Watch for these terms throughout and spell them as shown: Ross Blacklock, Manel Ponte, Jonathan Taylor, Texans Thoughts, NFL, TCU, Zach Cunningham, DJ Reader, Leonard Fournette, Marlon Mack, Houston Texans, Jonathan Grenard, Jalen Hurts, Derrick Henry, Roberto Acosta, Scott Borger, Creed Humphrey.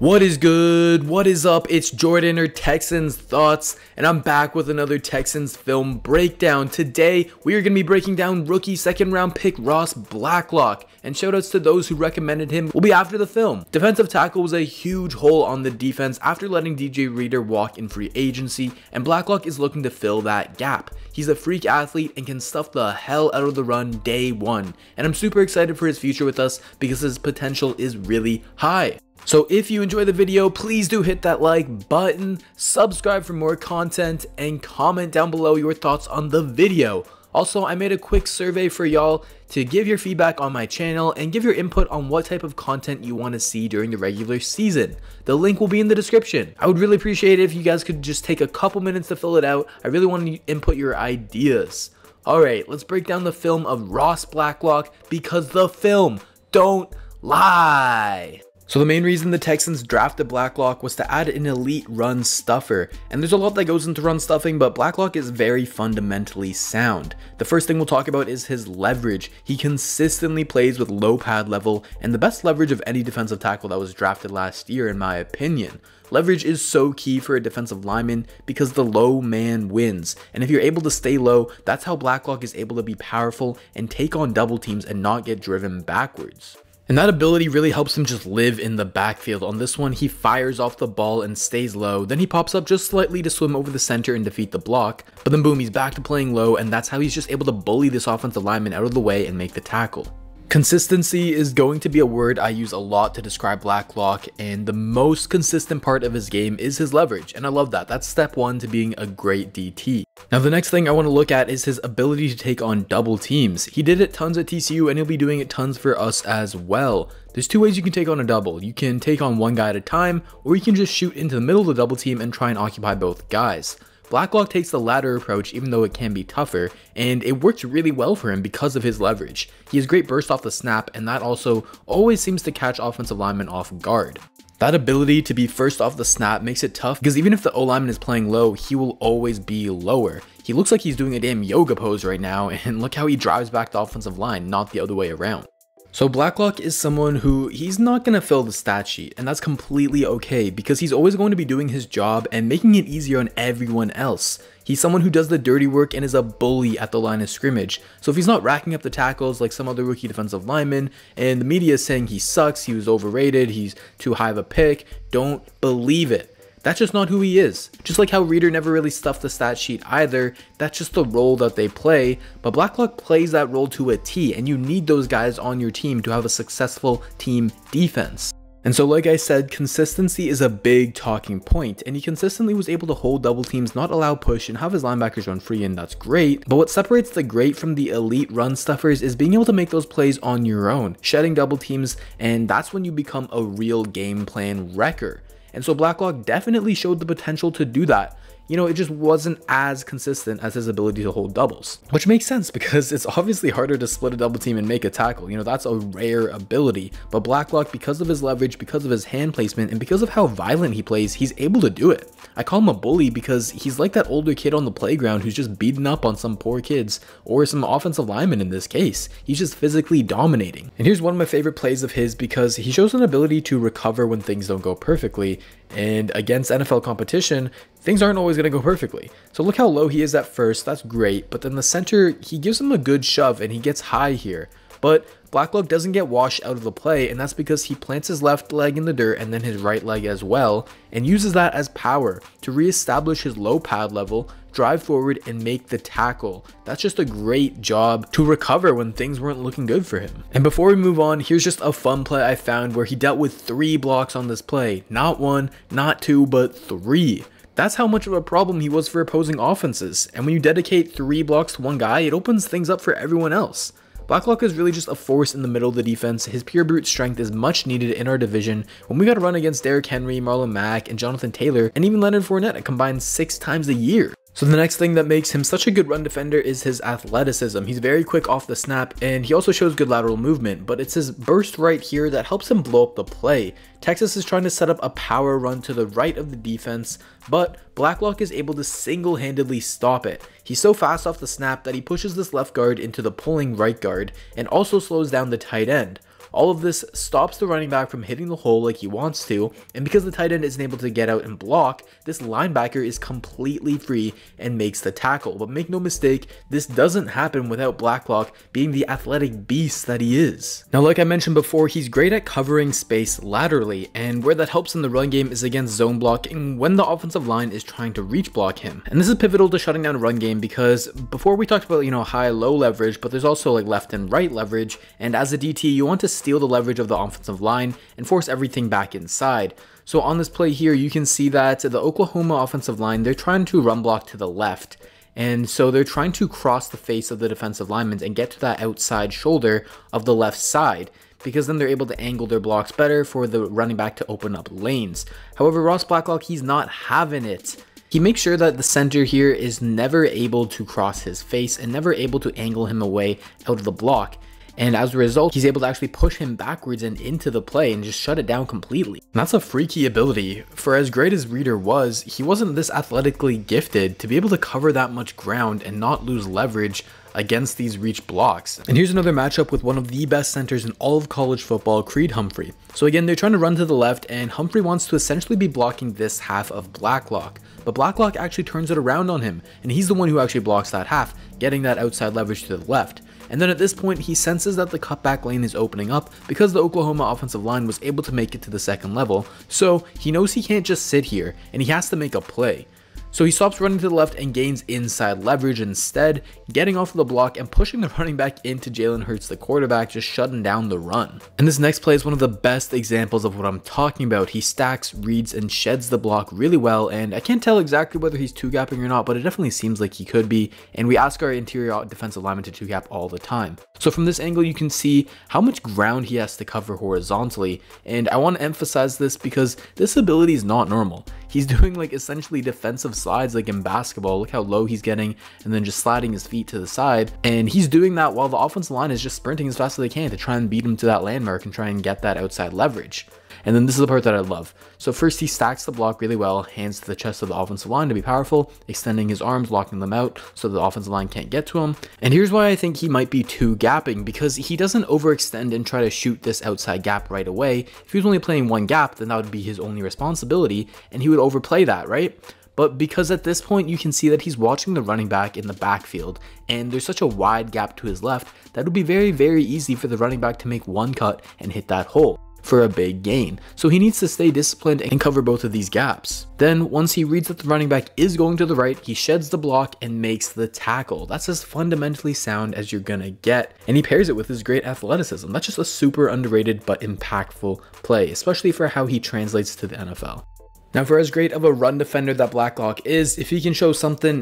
What is good? What is up? It's Jordan or Texans Thoughts, and I'm back with another Texans film breakdown. Today, we are going to be breaking down rookie second-round pick Ross Blacklock, and shoutouts to those who recommended him will be after the film. Defensive tackle was a huge hole on the defense after letting DJ Reader walk in free agency, and Blacklock is looking to fill that gap. He's a freak athlete and can stuff the hell out of the run day one, and I'm super excited for his future with us because his potential is really high. So if you enjoy the video, please do hit that like button, subscribe for more content, and comment down below your thoughts on the video. Also, I made a quick survey for y'all to give your feedback on my channel and give your input on what type of content you want to see during the regular season. The link will be in the description. I would really appreciate it if you guys could just take a couple minutes to fill it out. I really want to input your ideas. Alright, let's break down the film of Ross Blacklock because the film don't lie. So the main reason the Texans drafted Blacklock was to add an elite run stuffer, and there's a lot that goes into run stuffing, but Blacklock is very fundamentally sound. The first thing we'll talk about is his leverage. He consistently plays with low pad level and the best leverage of any defensive tackle that was drafted last year in my opinion. Leverage is so key for a defensive lineman because the low man wins, and if you're able to stay low, that's how Blacklock is able to be powerful and take on double teams and not get driven backwards. And that ability really helps him just live in the backfield. On this one, he fires off the ball and stays low, then he pops up just slightly to swim over the center and defeat the block, but then boom, he's back to playing low, and that's how he's just able to bully this offensive lineman out of the way and make the tackle. Consistency is going to be a word I use a lot to describe Blacklock, and the most consistent part of his game is his leverage, and I love that. That's step one to being a great DT. Now the next thing I want to look at is his ability to take on double teams. He did it tons at TCU and he'll be doing it tons for us as well. There's two ways you can take on a double. You can take on one guy at a time, or you can just shoot into the middle of the double team and try and occupy both guys. Blacklock takes the latter approach even though it can be tougher, and it works really well for him because of his leverage. He has great burst off the snap, and that also always seems to catch offensive linemen off guard. That ability to be first off the snap makes it tough because even if the O-lineman is playing low, he will always be lower. He looks like he's doing a damn yoga pose right now, and look how he drives back the offensive line, not the other way around. So Blacklock is someone who he's not going to fill the stat sheet, and that's completely okay because he's always going to be doing his job and making it easier on everyone else. He's someone who does the dirty work and is a bully at the line of scrimmage. So if he's not racking up the tackles like some other rookie defensive linemen, and the media is saying he sucks, he was overrated, he's too high of a pick, don't believe it. That's just not who he is. Just like how Reader never really stuffed the stat sheet either, that's just the role that they play, but Blacklock plays that role to a T, and you need those guys on your team to have a successful team defense. And so like I said, consistency is a big talking point, and he consistently was able to hold double teams, not allow push, and have his linebackers run free, and that's great. But what separates the great from the elite run stuffers is being able to make those plays on your own, shedding double teams, and that's when you become a real game plan wrecker. And so Blacklock definitely showed the potential to do that. You know, it just wasn't as consistent as his ability to hold doubles, which makes sense because it's obviously harder to split a double team and make a tackle. You know, that's a rare ability, but Blacklock, because of his leverage, because of his hand placement, and because of how violent he plays, he's able to do it. I call him a bully because he's like that older kid on the playground who's just beating up on some poor kids or some offensive lineman in this case. He's just physically dominating. And here's one of my favorite plays of his because he shows an ability to recover when things don't go perfectly, and against NFL competition, things aren't always going to go perfectly. So look how low he is at first, that's great, but then the center, he gives him a good shove and he gets high here. But Blacklock doesn't get washed out of the play, and that's because he plants his left leg in the dirt and then his right leg as well, and uses that as power to reestablish his low pad level, drive forward, and make the tackle. That's just a great job to recover when things weren't looking good for him. And before we move on, here's just a fun play I found where he dealt with 3 blocks on this play. Not 1, not 2, but 3. That's how much of a problem he was for opposing offenses, and when you dedicate 3 blocks to one guy, it opens things up for everyone else. Blacklock is really just a force in the middle of the defense. His pure brute strength is much needed in our division when we got to run against Derrick Henry, Marlon Mack, and Jonathan Taylor, and even Leonard Fournette a combined 6 times a year. So the next thing that makes him such a good run defender is his athleticism. He's very quick off the snap, and he also shows good lateral movement, but it's his burst right here that helps him blow up the play. Texas is trying to set up a power run to the right of the defense, but Blacklock is able to single-handedly stop it. He's so fast off the snap that he pushes this left guard into the pulling right guard and also slows down the tight end. All of this stops the running back from hitting the hole like he wants to, and because the tight end isn't able to get out and block, this linebacker is completely free and makes the tackle. But make no mistake, this doesn't happen without Blacklock being the athletic beast that he is. Now, like I mentioned before, he's great at covering space laterally, and where that helps in the run game is against zone blocking when the offensive line is trying to reach block him. And this is pivotal to shutting down a run game because before we talked about, high-low leverage, but there's also like left and right leverage, and as a DT, you want to steal the leverage of the offensive line and force everything back inside. So on this play here, you can see that the Oklahoma offensive line, they're trying to run block to the left. And so they're trying to cross the face of the defensive linemen and get to that outside shoulder of the left side, because then they're able to angle their blocks better for the running back to open up lanes. However, Ross Blacklock, he's not having it. He makes sure that the center here is never able to cross his face and never able to angle him away out of the block. And as a result, he's able to actually push him backwards and into the play and just shut it down completely. And that's a freaky ability. For as great as Reader was, he wasn't this athletically gifted to be able to cover that much ground and not lose leverage against these reach blocks. And here's another matchup with one of the best centers in all of college football, Creed Humphrey. So again, they're trying to run to the left, and Humphrey wants to essentially be blocking this half of Blacklock. But Blacklock actually turns it around on him, and he's the one who actually blocks that half, getting that outside leverage to the left. And then at this point, he senses that the cutback lane is opening up because the Oklahoma offensive line was able to make it to the second level. So he knows he can't just sit here, and he has to make a play. So he stops running to the left and gains inside leverage instead, getting off of the block and pushing the running back into Jalen Hurts, the quarterback, just shutting down the run. And this next play is one of the best examples of what I'm talking about. He stacks, reads, and sheds the block really well, and I can't tell exactly whether he's two-gapping or not, but it definitely seems like he could be, and we ask our interior defensive lineman to two-gap all the time. So from this angle, you can see how much ground he has to cover horizontally, and I want to emphasize this because this ability is not normal. He's doing like essentially defensive slides like in basketball. Look how low he's getting and then just sliding his feet to the side. And he's doing that while the offensive line is just sprinting as fast as they can to try and beat him to that landmark and try and get that outside leverage. And then this is the part that I love. So first he stacks the block really well, hands to the chest of the offensive line to be powerful, extending his arms, locking them out so the offensive line can't get to him. And here's why I think he might be two gapping, because he doesn't overextend and try to shoot this outside gap right away. If he was only playing one gap, then that would be his only responsibility and he would overplay that, right? But because at this point you can see that he's watching the running back in the backfield and there's such a wide gap to his left that it would be very, very easy for the running back to make one cut and hit that hole for a big gain. So he needs to stay disciplined and cover both of these gaps. Then once he reads that the running back is going to the right, he sheds the block and makes the tackle. That's as fundamentally sound as you're gonna get. And he pairs it with his great athleticism. That's just a super underrated but impactful play, especially for how he translates to the NFL. Now, for as great of a run defender that Blacklock is, if he can show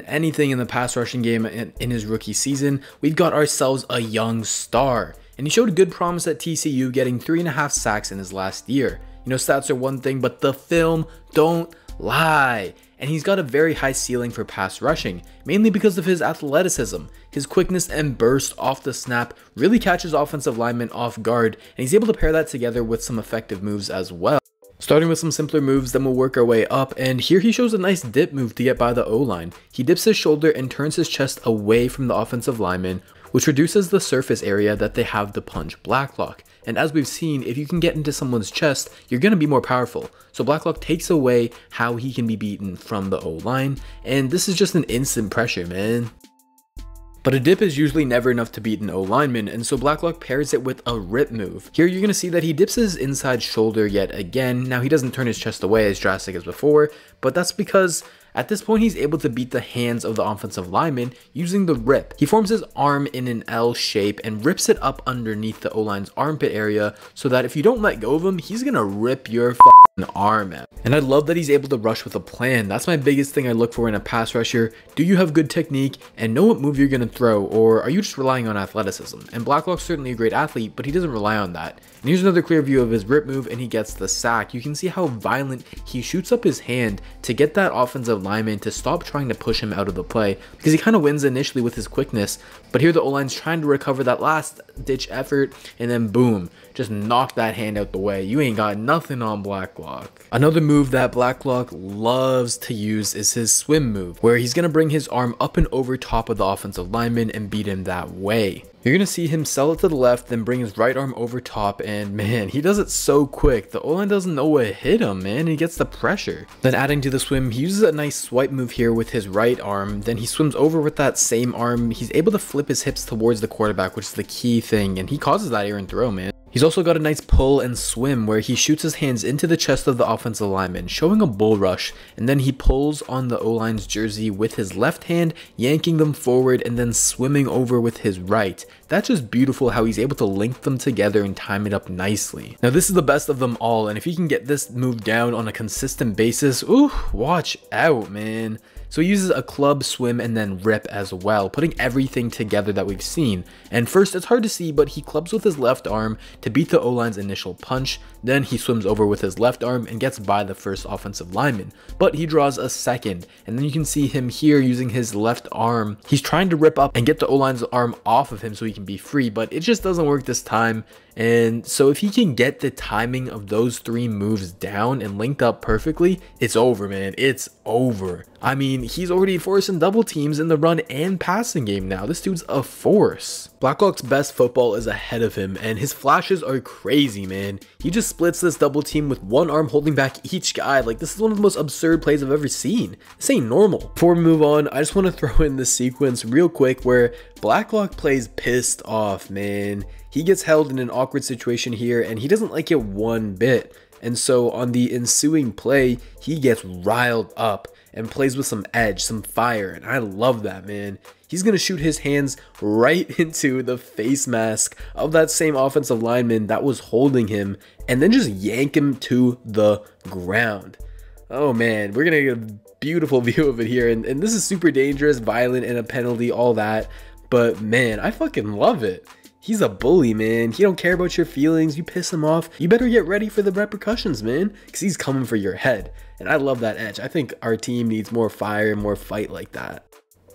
anything in the pass rushing game in his rookie season, we've got ourselves a young star. And he showed good promise at TCU, getting 3.5 sacks in his last year. Stats are one thing, but the film don't lie. And he's got a very high ceiling for pass rushing, mainly because of his athleticism. His quickness and burst off the snap really catches offensive linemen off guard, and he's able to pair that together with some effective moves as well. Starting with some simpler moves, then we'll work our way up, and here he shows a nice dip move to get by the O-line. He dips his shoulder and turns his chest away from the offensive lineman, which reduces the surface area that they have to punch Blacklock. And as we've seen, if you can get into someone's chest, you're going to be more powerful. So Blacklock takes away how he can be beaten from the O-line, and this is just an instant pressure, man. But a dip is usually never enough to beat an O-lineman, and so Blacklock pairs it with a rip move. Here you're going to see that he dips his inside shoulder yet again. Now he doesn't turn his chest away as drastic as before, but that's because at this point he's able to beat the hands of the offensive lineman using the rip. He forms his arm in an L shape and rips it up underneath the O-line's armpit area so that if you don't let go of him, he's going to rip your f***ing arm out. And I love that he's able to rush with a plan. That's my biggest thing I look for in a pass rusher. Do you have good technique and know what move you're going to throw, or are you just relying on athleticism? And Blacklock's certainly a great athlete, but he doesn't rely on that. And here's another clear view of his rip move, and he gets the sack. You can see how violent he shoots up his hand to get that offensive lineman to stop trying to push him out of the play, because he kind of wins initially with his quickness, but here the O-line's trying to recover that last ditch effort, and then boom, just knock that hand out the way. You ain't got nothing on Blacklock. Blacklock. Another move that Blacklock loves to use is his swim move, where he's going to bring his arm up and over top of the offensive lineman and beat him that way. You're going to see him sell it to the left, then bring his right arm over top, and man, he does it so quick. The O-line doesn't know what hit him, man, and he gets the pressure. Then adding to the swim, he uses a nice swipe move here with his right arm, then he swims over with that same arm. He's able to flip his hips towards the quarterback, which is the key thing, and he causes that errant throw, man. He's also got a nice pull and swim where he shoots his hands into the chest of the offensive lineman, showing a bull rush, and then he pulls on the O-line's jersey with his left hand, yanking them forward and then swimming over with his right. That's just beautiful how he's able to link them together and time it up nicely. Now this is the best of them all, and if he can get this move down on a consistent basis, ooh, watch out, man. So he uses a club, swim, and then rip as well, putting everything together that we've seen. And first, it's hard to see, but he clubs with his left arm to beat the O-line's initial punch. Then he swims over with his left arm and gets by the first offensive lineman, but he draws a second. And then you can see him here using his left arm. He's trying to rip up and get the O-line's arm off of him so he can be free, but it just doesn't work this time. And so if he can get the timing of those three moves down and linked up perfectly, it's over, man. It's over. I mean, he's already forcing double teams in the run and passing game now. This dude's a force. Blacklock's best football is ahead of him, and his flashes are crazy, man. He just splits this double team with one arm holding back each guy. Like, this is one of the most absurd plays I've ever seen. This ain't normal. Before we move on, I just want to throw in this sequence real quick where Blacklock plays pissed off, man. He gets held in an awkward situation here, and he doesn't like it one bit. And so on the ensuing play, he gets riled up and plays with some edge, some fire, and I love that, man. He's going to shoot his hands right into the face mask of that same offensive lineman that was holding him, and then just yank him to the ground. Oh man, we're going to get a beautiful view of it here, and this is super dangerous, violent, and a penalty, all that, but man, I fucking love it. He's a bully, man. He don't care about your feelings. You piss him off, you better get ready for the repercussions, man, because he's coming for your head. And I love that edge. I think our team needs more fire and more fight like that.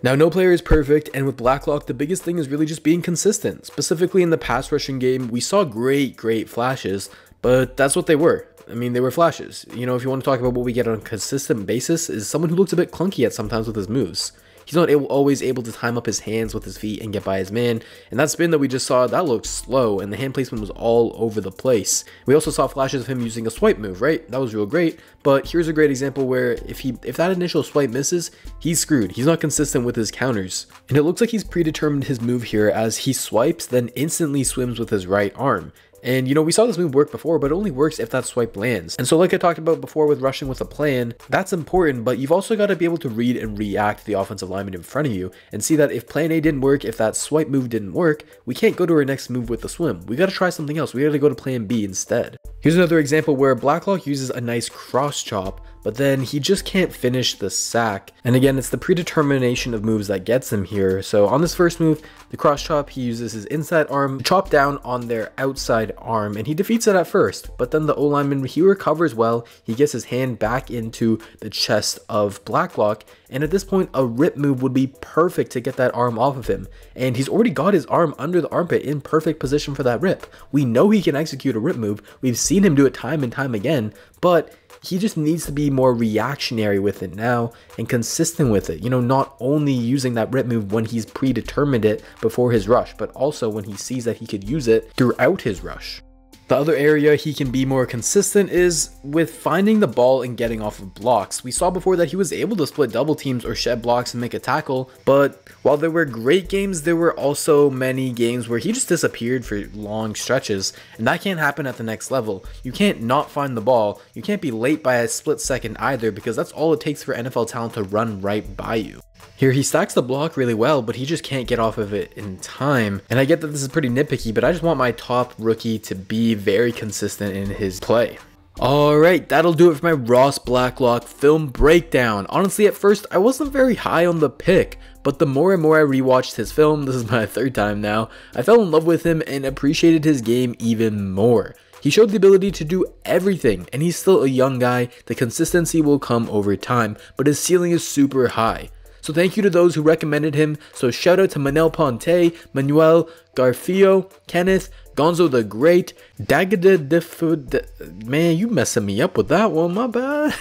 Now, no player is perfect, and with Blacklock, the biggest thing is really just being consistent. Specifically in the pass rushing game, we saw great flashes, but that's what they were. I mean, they were flashes. You know, if you want to talk about what we get on a consistent basis, is someone who looks a bit clunky at sometimes with his moves. He's not always able to time up his hands with his feet and get by his man, and that spin that we just saw, that looked slow, and the hand placement was all over the place. We also saw flashes of him using a swipe move, right? That was real great, but here's a great example where if that initial swipe misses, he's screwed. He's not consistent with his counters, and it looks like he's predetermined his move here as he swipes, then instantly swims with his right arm. And you know, we saw this move work before, but it only works if that swipe lands. And so like I talked about before with rushing with a plan, that's important, but you've also got to be able to read and react to the offensive lineman in front of you and see that if plan A didn't work, if that swipe move didn't work, we can't go to our next move with the swim. We got to try something else. We got to go to plan B instead. Here's another example where Blacklock uses a nice cross chop, but then he just can't finish the sack. And again, it's the predetermination of moves that gets him here. So on this first move, the cross chop, he uses his inside arm to chop down on their outside arm, and he defeats it at first, but then the O-lineman, he recovers well, he gets his hand back into the chest of Blacklock, and at this point, a rip move would be perfect to get that arm off of him, and he's already got his arm under the armpit in perfect position for that rip. We know he can execute a rip move, we've seen him do it time and time again, but he just needs to be more reactionary with it now and consistent with it. You know, not only using that rip move when he's predetermined it before his rush, but also when he sees that he could use it throughout his rush. The other area he can be more consistent is with finding the ball and getting off of blocks. We saw before that he was able to split double teams or shed blocks and make a tackle, but while there were great games, there were also many games where he just disappeared for long stretches, and that can't happen at the next level. You can't not find the ball. You can't be late by a split second either, because that's all it takes for NFL talent to run right by you. Here he stacks the block really well, but he just can't get off of it in time. And I get that this is pretty nitpicky, but I just want my top rookie to be very consistent in his play. Alright, that'll do it for my Ross Blacklock film breakdown. Honestly, at first, I wasn't very high on the pick, but the more and more I rewatched his film, this is my third time now, I fell in love with him and appreciated his game even more. He showed the ability to do everything, and he's still a young guy. The consistency will come over time, but his ceiling is super high. So thank you to those who recommended him. So shout out to Manel Ponte, Manuel, Garfio, Kenneth, Gonzo the Great, Dagada, man, you messing me up with that one, my bad.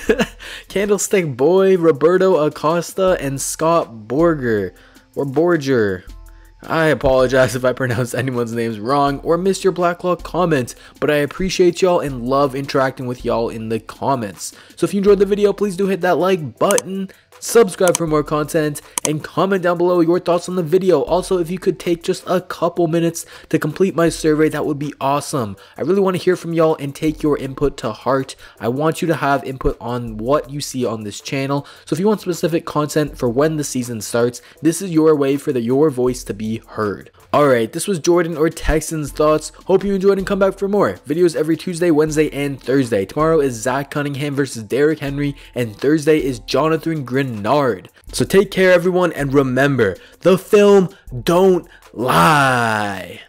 Candlestick Boy, Roberto Acosta, and Scott Borger, or Borger. I apologize if I pronounced anyone's names wrong or missed your Blacklock comments, but I appreciate y'all and love interacting with y'all in the comments. So if you enjoyed the video, please do hit that like button, subscribe for more content, and comment down below your thoughts on the video. Also, if you could take just a couple minutes to complete my survey, that would be awesome. I really want to hear from y'all and take your input to heart. I want you to have input on what you see on this channel. So if you want specific content for when the season starts, this is your way for your voice to be heard. Alright, this was Jordan or Texans Thoughts. Hope you enjoyed and come back for more. Videos every Tuesday, Wednesday, and Thursday. Tomorrow is Zach Cunningham versus Derrick Henry, and Thursday is Jonathan Grenard. So take care everyone, and remember, the film don't lie.